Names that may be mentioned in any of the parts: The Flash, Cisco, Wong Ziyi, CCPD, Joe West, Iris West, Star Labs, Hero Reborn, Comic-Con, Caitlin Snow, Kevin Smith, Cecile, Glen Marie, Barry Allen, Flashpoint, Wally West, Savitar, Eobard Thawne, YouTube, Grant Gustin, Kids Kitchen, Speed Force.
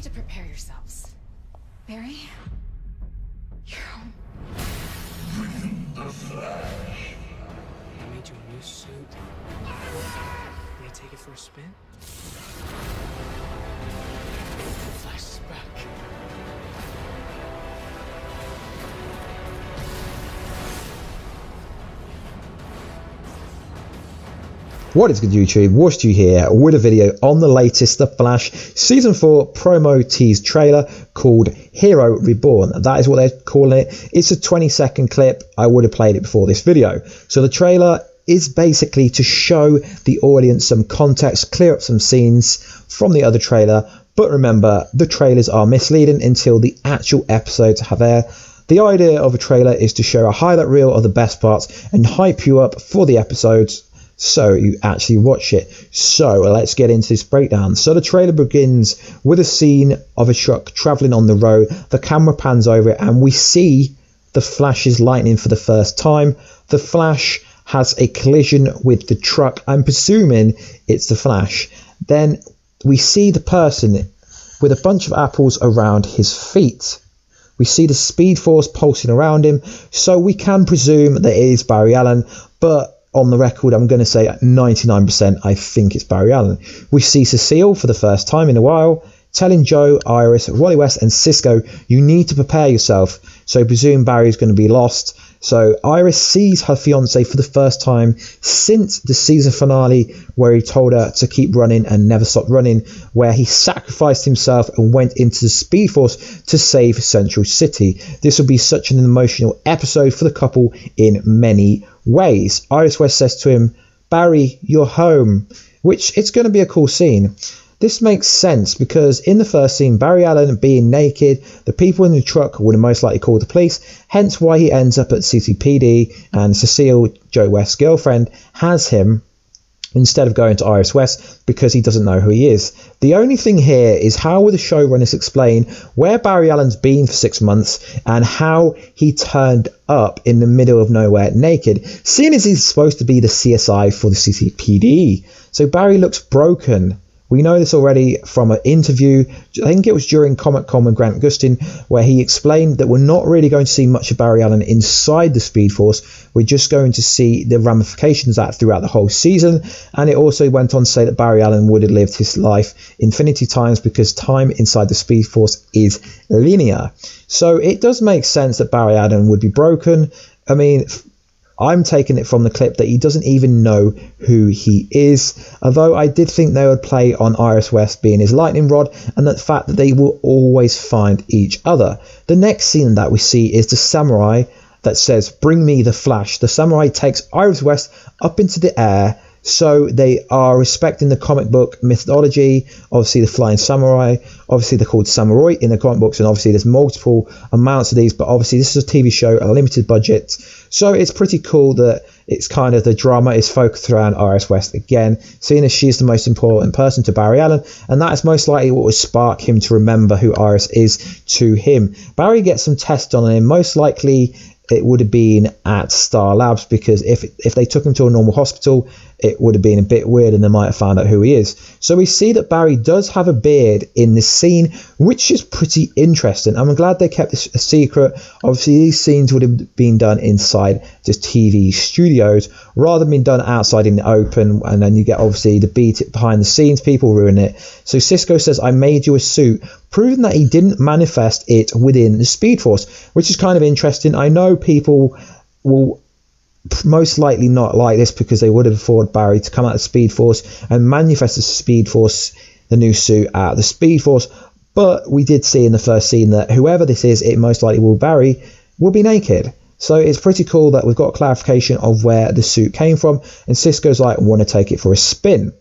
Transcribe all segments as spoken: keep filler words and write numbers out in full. need to prepare yourselves. Barry, you're home. Bring the Flash. I made you a new suit. May I take it for a spin? The Flash is back. What is good, YouTube? WashDew here with a video on the latest The Flash Season four promo tease trailer called Hero Reborn. That is what they're calling it. It's a twenty second clip. I would have played it before this video. So the trailer is basically to show the audience some context, clear up some scenes from the other trailer. But remember, the trailers are misleading until the actual episodes have aired. The idea of a trailer is to show a highlight reel of the best parts and hype you up for the episodes, so you actually watch it. So let's get into this breakdown. So the trailer begins with a scene of a truck traveling on the road. The camera pans over it and we see the Flash's lightning for the first time. The Flash has a collision with the truck. I'm presuming it's the Flash. Then we see the person with a bunch of apples around his feet. We see the Speed Force pulsing around him, so we can presume that it is Barry Allen, but on the record, I'm going to say ninety nine percent I think it's Barry Allen. We see Cecile for the first time in a while, telling Joe, Iris, Wally West and Cisco, you need to prepare yourself. So presume Barry's going to be lost. So Iris sees her fiancé for the first time since the season finale, where he told her to keep running and never stop running, where he sacrificed himself and went into the Speed Force to save Central City. This will be such an emotional episode for the couple in many ways. Iris West says to him, Barry, you're home, which it's going to be a cool scene. This makes sense because in the first scene, Barry Allen being naked, the people in the truck would have most likely called the police, hence why he ends up at C C P D and Cecile, Joe West's girlfriend, has him instead of going to Iris West because he doesn't know who he is. The only thing here is how will the showrunners explain where Barry Allen's been for six months and how he turned up in the middle of nowhere naked, seeing as he's supposed to be the C S I for the C C P D. So Barry looks broken. We know this already from an interview, I think it was during Comic-Con with Grant Gustin, where he explained that we're not really going to see much of Barry Allen inside the Speed Force. We're just going to see the ramifications of that throughout the whole season. And it also went on to say that Barry Allen would have lived his life infinity times because time inside the Speed Force is linear. So it does make sense that Barry Allen would be broken. I mean, I'm taking it from the clip that he doesn't even know who he is, although I did think they would play on Iris West being his lightning rod and the fact that they will always find each other. The next scene that we see is the samurai that says, bring me the Flash. The samurai takes Iris West up into the air, so they are respecting the comic book mythology. Obviously the flying samurai, obviously they're called samurai in the comic books, and obviously there's multiple amounts of these, but obviously this is a T V show, a limited budget, so it's pretty cool that it's kind of the drama is focused around Iris West again, seeing as she's the most important person to Barry Allen, and that is most likely what would spark him to remember who Iris is to him. Barry gets some tests on him, most likely it would have been at Star Labs, because if if they took him to a normal hospital, it would have been a bit weird and they might have found out who he is. So we see that Barry does have a beard in this scene, which is pretty interesting. I'm glad they kept this a secret. Obviously, these scenes would have been done inside the T V studios rather than being done outside in the open. And then you get obviously the beat it behind the scenes, people ruin it. So Cisco says, I made you a suit, proving that he didn't manifest it within the Speed Force, which is kind of interesting. I know people will most likely not like this because they would have afforded Barry to come out of Speed Force and manifest the Speed Force, the new suit out of the Speed Force, but we did see in the first scene that whoever this is, it most likely will Barry will be naked. So it's pretty cool that we've got clarification of where the suit came from, and Cisco's like, want to take it for a spin.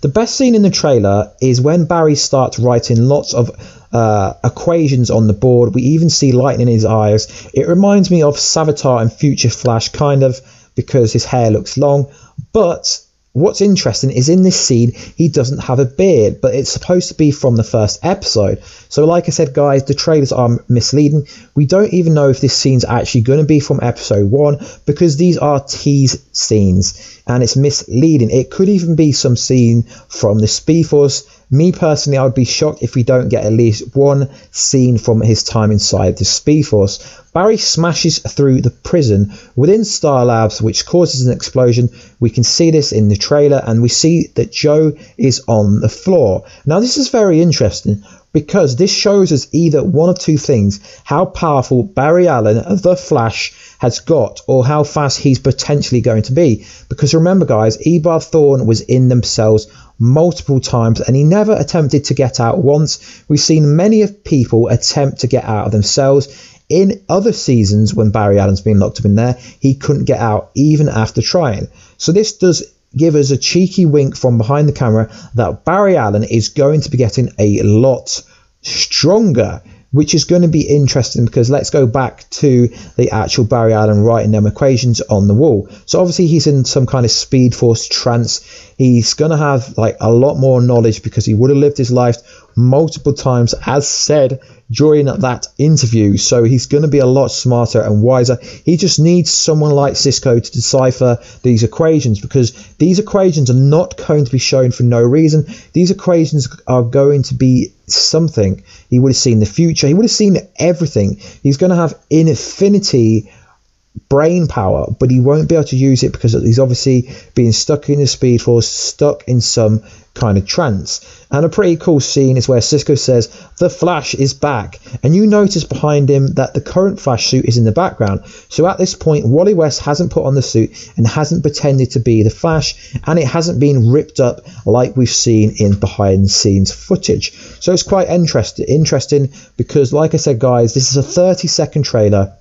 The best scene in the trailer is when Barry starts writing lots of uh, equations on the board. We even see lightning in his eyes. It reminds me of Savitar and Future Flash, kind of, because his hair looks long, but what's interesting is in this scene, he doesn't have a beard, but it's supposed to be from the first episode. So like I said, guys, the trailers are misleading. We don't even know if this scene's actually going to be from episode one, because these are tease scenes and it's misleading. It could even be some scene from the Speed Force. Me personally, I would be shocked if we don't get at least one scene from his time inside the Speed Force. Barry smashes through the prison within Star Labs, which causes an explosion. We can see this in the trailer, and we see that Joe is on the floor. Now, this is very interesting, because this shows us either one of two things: how powerful Barry Allen, the Flash, has got, or how fast he's potentially going to be. Because remember, guys, Eobard Thawne was in themselves multiple times and he never attempted to get out once. We've seen many of people attempt to get out of themselves in other seasons. When Barry Allen's been locked up in there, he couldn't get out even after trying. So this does give us a cheeky wink from behind the camera that Barry Allen is going to be getting a lot stronger, which is going to be interesting, because let's go back to the actual Barry Allen writing them equations on the wall. So obviously he's in some kind of Speed Force trance. He's going to have like a lot more knowledge, because he would have lived his life multiple times, as said during that interview. So he's going to be a lot smarter and wiser. He just needs someone like Cisco to decipher these equations, because these equations are not going to be shown for no reason. These equations are going to be something. He would have seen the future. He would have seen everything. He's going to have infinity brain power, but he won't be able to use it, because he's obviously being stuck in the Speed Force, stuck in some kind of trance. And a pretty cool scene is where Cisco says the Flash is back, and you notice behind him that the current Flash suit is in the background. So at this point, Wally West hasn't put on the suit and hasn't pretended to be the Flash, and it hasn't been ripped up like we've seen in behind the scenes footage. So it's quite interesting interesting because like I said, guys, this is a thirty second trailer,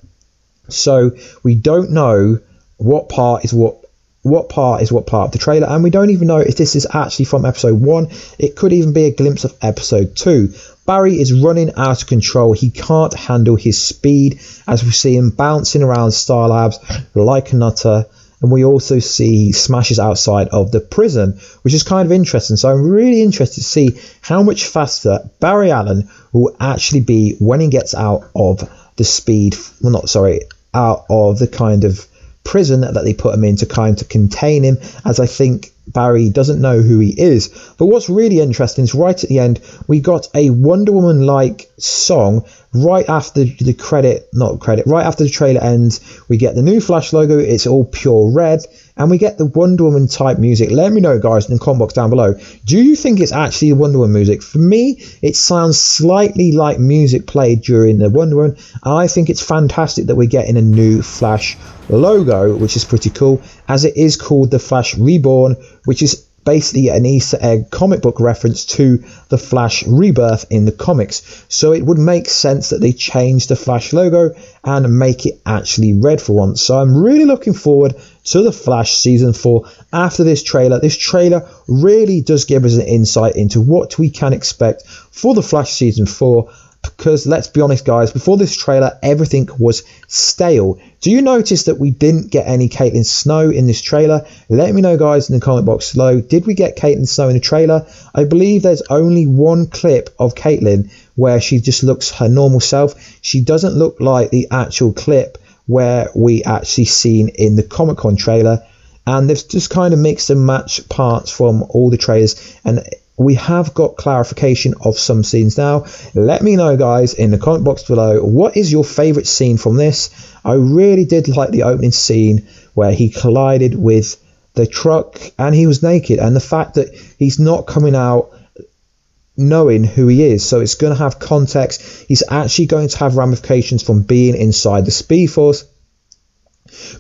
so we don't know what part is what what part is what part of the trailer, and we don't even know if this is actually from episode one. It could even be a glimpse of episode two. Barry is running out of control. He can't handle his speed, as we see him bouncing around Star Labs like a nutter. And we also see smashes outside of the prison, which is kind of interesting. So I'm really interested to see how much faster Barry Allen will actually be when he gets out of the speed, well, not sorry, out of the kind of prison that they put him in to kind of contain him, as I think Barry doesn't know who he is. But what's really interesting is right at the end, we got a Wonder Woman like song right after the credit, not credit, right after the trailer ends. We get the new Flash logo, it's all pure red, and we get the Wonder Woman type music. Let me know, guys, in the comment box down below, do you think it's actually Wonder Woman music? For me, it sounds slightly like music played during the Wonder Woman, and I think it's fantastic that we're getting a new Flash logo, which is pretty cool, as it is called The Flash Reborn, which is basically an Easter egg comic book reference to the Flash Rebirth in the comics. So it would make sense that they change the Flash logo and make it actually red for once. So I'm really looking forward to the Flash season four after this trailer. This trailer really does give us an insight into what we can expect for the Flash season four. Because let's be honest, guys, before this trailer, everything was stale. Do you notice that we didn't get any Caitlin Snow in this trailer? Let me know, guys, in the comment box below. Did we get Caitlin Snow in the trailer? I believe there's only one clip of Caitlin where she just looks her normal self. She doesn't look like the actual clip where we actually seen in the Comic-Con trailer. And they've just kind of mixed and matched parts from all the trailers, and we have got clarification of some scenes now. Let me know, guys, in the comment box below, what is your favorite scene from this? I really did like the opening scene where he collided with the truck and he was naked, and the fact that he's not coming out knowing who he is. So it's going to have context. He's actually going to have ramifications from being inside the Speed Force.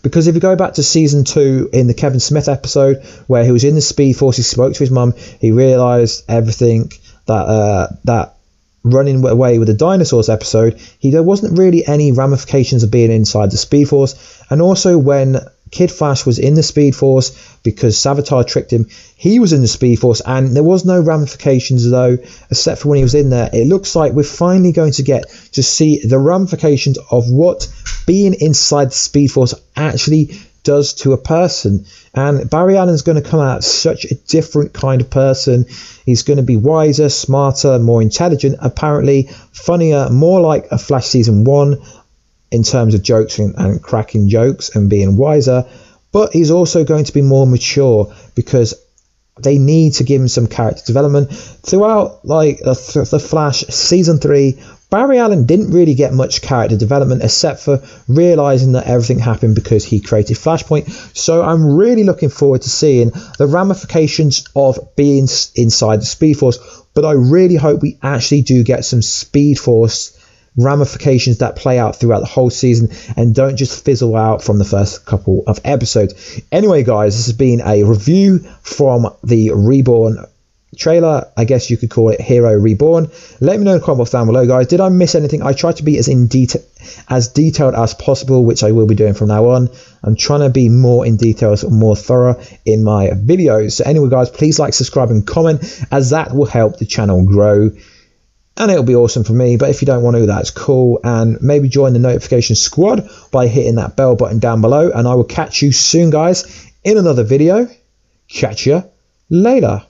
Because if you go back to season two in the Kevin Smith episode where he was in the Speed Force, he spoke to his mum, he realised everything that uh, that running away with the dinosaurs episode, he there wasn't really any ramifications of being inside the Speed Force. And also when Kid Flash was in the Speed Force because Savitar tricked him, he was in the Speed Force and there was no ramifications, though, except for when he was in there. It looks like we're finally going to get to see the ramifications of what being inside the Speed Force actually does to a person. And Barry Allen's going to come out such a different kind of person. He's going to be wiser, smarter, more intelligent, apparently funnier, more like a Flash season one in terms of jokes and, and cracking jokes and being wiser. But he's also going to be more mature, because they need to give him some character development. Throughout like th The Flash season three, Barry Allen didn't really get much character development, except for realising that everything happened because he created Flashpoint. So I'm really looking forward to seeing the ramifications of being inside the Speed Force. But I really hope we actually do get some Speed Force ramifications that play out throughout the whole season and don't just fizzle out from the first couple of episodes. Anyway, guys, this has been a review from the Reborn trailer. I guess you could call it Hero Reborn. Let me know in the comment box down below, guys. Did I miss anything? I try to be as in detail as detailed as possible, which I will be doing from now on. I'm trying to be more in details, more thorough in my videos. So anyway, guys, please like, subscribe and comment, as that will help the channel grow and it'll be awesome for me. But if you don't want to, that's cool. And maybe join the notification squad by hitting that bell button down below, and I will catch you soon, guys, in another video. Catch you later.